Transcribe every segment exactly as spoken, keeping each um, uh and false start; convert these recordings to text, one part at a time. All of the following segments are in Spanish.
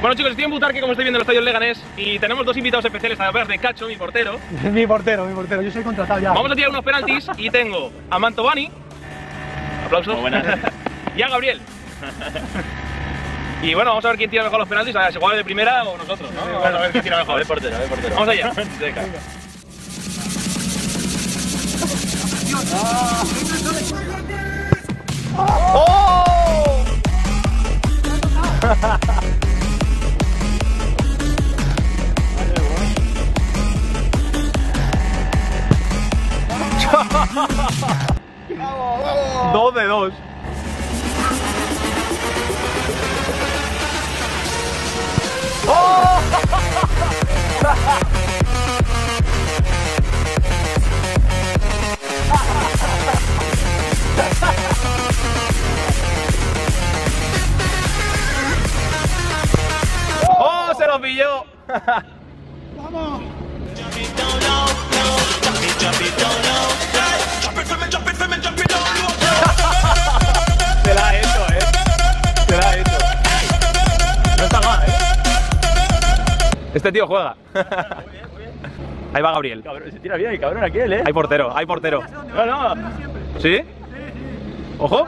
Bueno, chicos, estoy en Butarque, como estáis viendo, en el estadio Leganés, y tenemos dos invitados especiales a hablar de Cacho, mi portero. mi portero, mi portero, yo soy contratado ya. Vamos a tirar unos penaltis y tengo a Mantovani. Aplausos. Muy buenas. Y a Gabriel. Y bueno, vamos a ver quién tira mejor los penaltis, a ver si juega de primera o nosotros, ¿no? Sí, bueno. Vamos a ver quién tira mejor. A ver, portero, a ver, portero. Vamos allá. ¡Oh! Dos de dos. ¡Oh! ¡Oh! ¡Se lo pilló! ¡Vamos! Se la ha hecho, eh. Se la ha hecho. No está mal, eh. Este tío juega. Muy bien, muy bien. Ahí va Gabriel. Cabrón, se tira bien el cabrón aquí, él, eh. Hay portero, hay portero. No, no. ¿Sí? Sí, sí. Ojo.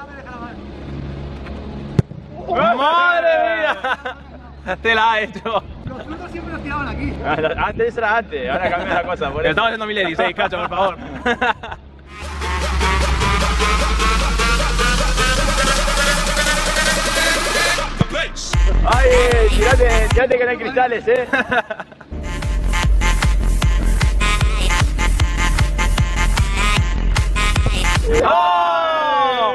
Oh, ¡madre mía! Te la ha hecho. Los frutos siempre los tiraban aquí. Antes era antes, ahora cambia la cosa. Por eso. Estamos en dos mil dieciséis, Cacho, por favor. ¡Ay! Tirate, tirate que no hay cristales, eh. ¡Oh!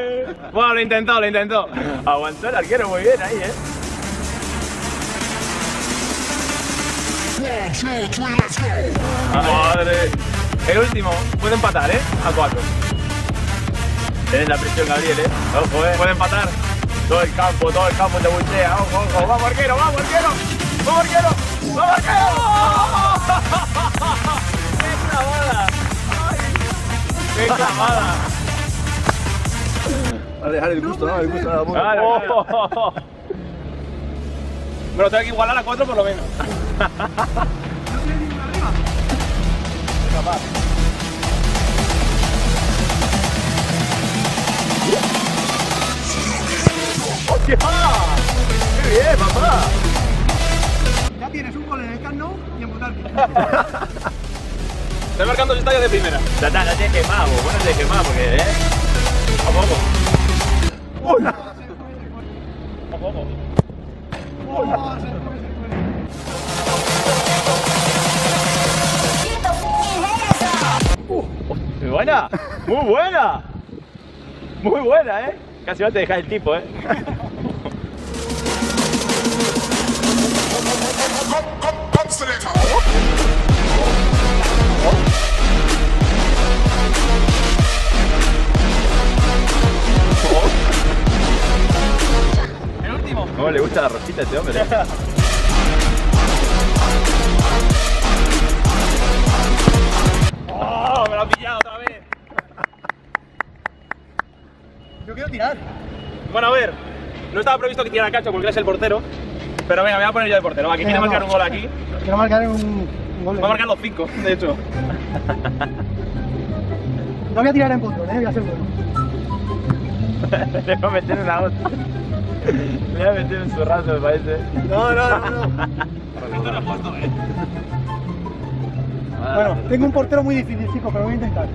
Bueno, lo intentó, lo intentó. Aguantó el arquero muy bien ahí, eh. Madre. El último puede empatar, eh. A cuatro. Tenés la presión, Gabriel, eh. Ojo, eh. Puede empatar. Todo el campo, todo el campo te buchea, ojo, ojo, vamos arquero, vamos arquero, vamos arquero, vamos arquero, qué clavada, qué clavada. Para dejar el gusto, ¿no? El gusto de la bola. Claro. Pero tengo que igualar a cuatro por lo menos. No tiene ningún arriba. Es capaz. ¡Qué bien, papá! Ya tienes un gol en el Cano y en Butarque. Estás marcando el estadio de primera. La te he quemado, bueno, te he quemado porque, ¿eh? Vamos, vamos. ¡Hola! Vamos, vamos. ¡Hola! ¡Uh! ¡Muy buena! ¡Muy buena! ¡Muy buena, eh! Casi va a te dejar el tipo, eh. El último. ¿Cómo le gusta la rosita a este hombre? ¿Eh? ¡Oh! Me lo ha pillado otra vez. Yo quiero tirar. Bueno, a ver. No estaba previsto que tirara Cacho porque es el portero. Pero venga, me voy a poner yo de portero. Va, que quiere no, marcar un gol aquí. Quiero marcar un, un gol. Va a marcar los cinco, de hecho. No voy a tirar en punto, ¿eh? Voy a hacer bueno. Le voy a meter una otra. Le voy a meter un zurrazo, me parece. No, no, no, no. Esto no es puesto, ¿eh? Bueno, tengo un portero muy difícil, chicos, pero voy a intentar.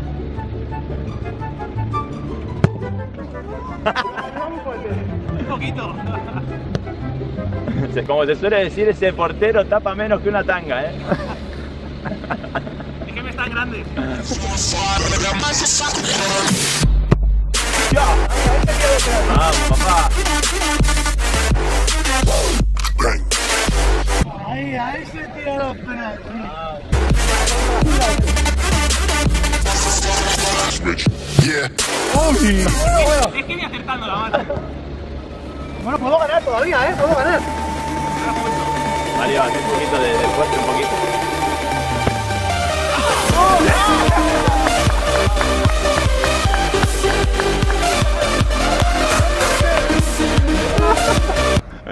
Un poquito. Como se suele decir, ese portero tapa menos que una tanga, ¿eh? Es que me están grandes. ¡Vamos, papá! Ahí, ahí se tiran los penaltis. Es que voy acertando la mata. Bueno, puedo ganar todavía, ¿eh? Puedo ganar. Vale, va, un poquito de, de fuerte, un poquito. ¡Oh, no!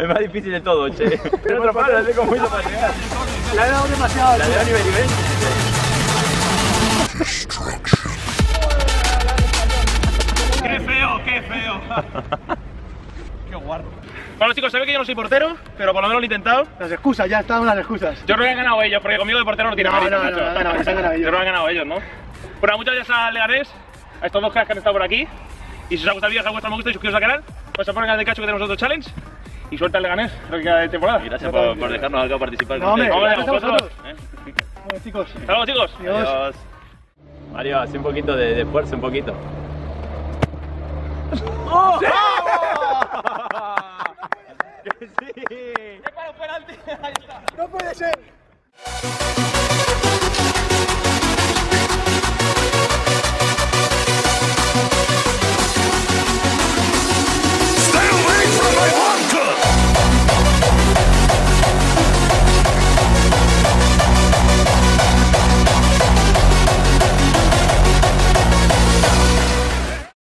Es más difícil de todo, che. El otro palo, no sé cómo hizo para llegar. Le ha dado demasiado. Le ha dado nivel nivel. ¡Qué feo, qué feo! ¡Qué guardo! Bueno, chicos, se ve que yo no soy portero, pero por lo menos lo he intentado. Las excusas, ya estaban las excusas. Yo creo que han ganado ellos, porque conmigo de portero no tiene no, mérito. No, no, no, no, no, no, no, no, yo creo que han ganado ellos, ¿no? Bueno, muchas gracias a Leganes, a estos dos cracks que han estado por aquí. Y si os ha gustado el video, os ha gustado el me gusta y suscribiros al canal. Pues se ponen al de Cacho que tenemos otro challenge. Y suelta el Leganes, creo que queda de temporada. Y gracias por, por dejarnos acá participar. No, hombre, vamos a vosotros. ¿Eh? Bueno, chicos. Hasta luego, chicos. Adiós. Adiós. Mario, hace un poquito de, de esfuerzo, un poquito. ¡Oh! ¡Sí! ¡Oh! ¡Sí! ¡Es para un penalti! ¡No puede ser!